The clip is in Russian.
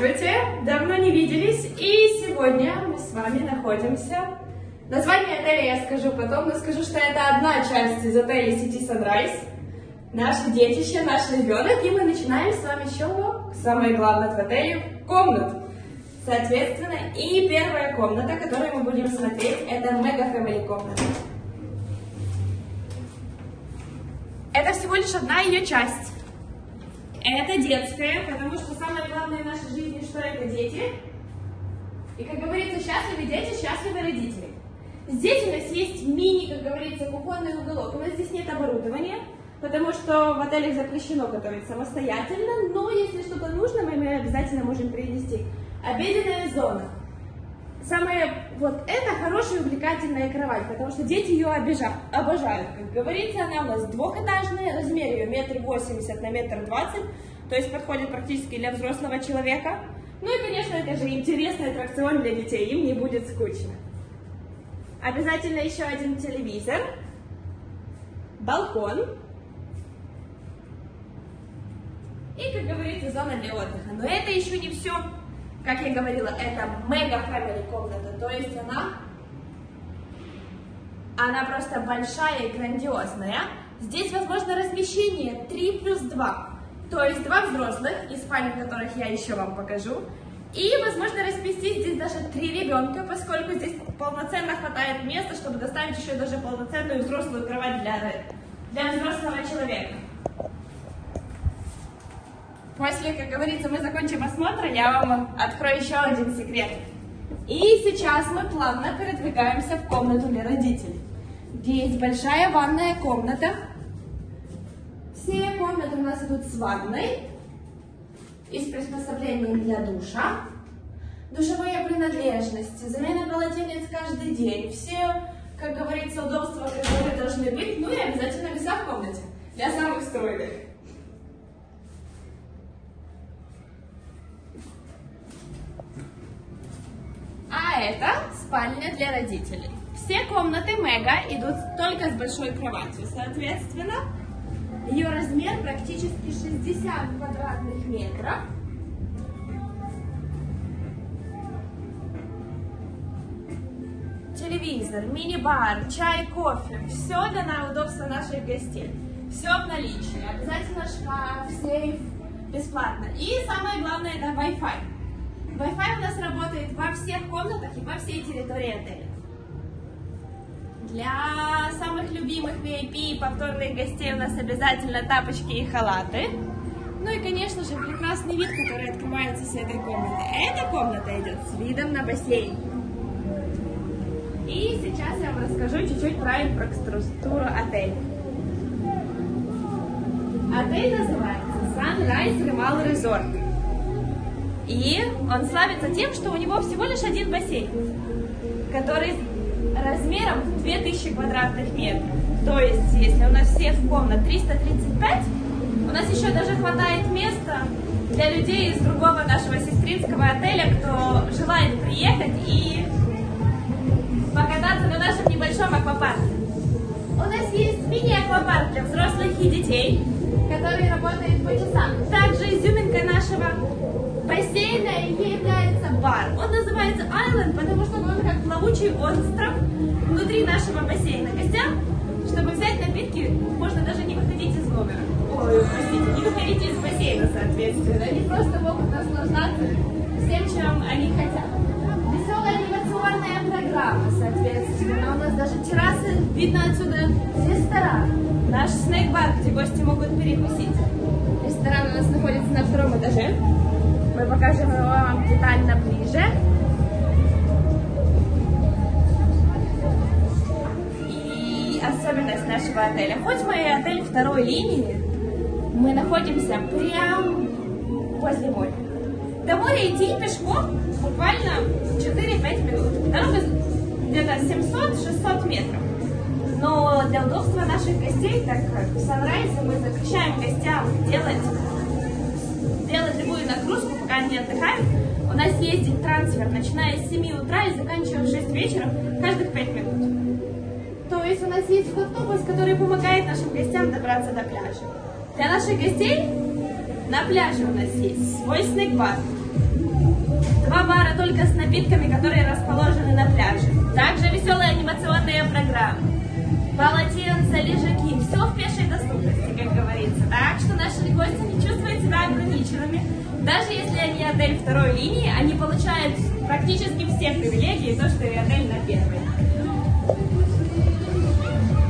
Здравствуйте! Давно не виделись, и сегодня мы с вами находимся. Название отеля я скажу потом, но скажу, что это одна часть из отеля City Sunrise. Наше детище, наш ребенок, и мы начинаем с вами с чего? Самое главное в отеле – комнат. Соответственно, и первая комната, которую мы будем смотреть, это мега-фэмили комната. Это всего лишь одна ее часть. Это детская, потому что самое главное в нашей жизни, что это дети. И, как говорится, счастливы дети, счастливы родители. Здесь у нас есть мини, как говорится, кухонный уголок. У нас здесь нет оборудования, потому что в отелях запрещено готовить самостоятельно. Но если что-то нужно, мы обязательно можем принести. Обеденная зона. Самое вот это хорошая увлекательная кровать, потому что дети ее обожают. Как говорится, она у нас двухэтажная, размер ее 1,80 на 1,20 м, то есть подходит практически для взрослого человека. Ну и, конечно, это же интересный аттракцион для детей, им не будет скучно. Обязательно еще один телевизор, балкон и, как говорится, зона для отдыха. Но это еще не все. Как я говорила, это мега-фэмили комната, то есть она просто большая и грандиозная. Здесь возможно размещение 3+2, то есть 2 взрослых, из спальни которых я еще вам покажу. И возможно разместить здесь даже 3 ребенка, поскольку здесь полноценно хватает места, чтобы доставить еще даже полноценную взрослую кровать для взрослого человека. После, как говорится, мы закончим осмотр, я вам открою еще один секрет. И сейчас мы плавно передвигаемся в комнату для родителей, где есть большая ванная комната. Все комнаты у нас идут с ванной и с приспособлением для душа. Душевые принадлежности, замена полотенец каждый день. Все, как говорится, удобства, которые должны быть. Ну и обязательно веса в комнате для самых стройных. Это спальня для родителей. Все комнаты мега идут только с большой кроватью. Соответственно, ее размер практически 60 квадратных метров. Телевизор, мини-бар, чай, кофе. Все для удобства наших гостей. Все в наличии. Обязательно шкаф, сейф, бесплатно. И самое главное, это Wi-Fi. Wi-Fi у нас работает во всех комнатах и по всей территории отеля. Для самых любимых VIP и повторных гостей у нас обязательно тапочки и халаты. Ну и, конечно же, прекрасный вид, который открывается с этой комнаты. Эта комната идет с видом на бассейн. И сейчас я вам расскажу чуть-чуть про инфраструктуру отеля. Отель называется Sunrise Remal Resort. И он славится тем, что у него всего лишь один бассейн, который размером в 2000 квадратных метров. То есть, если у нас всех комнат 335, у нас еще даже хватает места для людей из другого нашего сестринского отеля, кто желает приехать и покататься на нашем небольшом аквапарке. У нас есть мини-аквапарк для взрослых и детей, который работает по часам. Также изюминкой нашего бассейна является бар. Он называется Island, потому что он как плавучий остров внутри нашего бассейна. Гостям, чтобы взять напитки, можно даже не выходить из номера. Ой, простите, не выходить из бассейна, соответственно. Они просто могут наслаждаться всем, чем они хотят. Веселая анимационная программа, соответственно. У нас даже террасы, видно отсюда ресторан. Наш снэк-бар, где гости могут перекусить. Ресторан у нас находится на 2-м этаже. Мы покажем его вам детально ближе. И особенность нашего отеля. Хоть мы и отель второй линии, мы находимся прямо возле моря. До моря идти пешком буквально 4-5 минут. Дорога где-то 700-600 метров. Но для удобства наших гостей, так как в Sunrise мы запрещаем гостям делать любую нагрузку, пока они отдыхают. У нас ездит трансфер, начиная с 7 утра и заканчивая в 6 вечера, каждых 5 минут. То есть у нас есть автобус, который помогает нашим гостям добраться до пляжа. Для наших гостей на пляже у нас есть свой снэк-бар. Два бара только с напитками, которые расположены на пляже. Также веселые анимационные программы. Полотенца, лежаки. Все в пешей доступности, как говорится. Так что наши гости не чувствуют себя ограниченными. Даже если они отель второй линии, они получают практически все привилегии, то, что и отель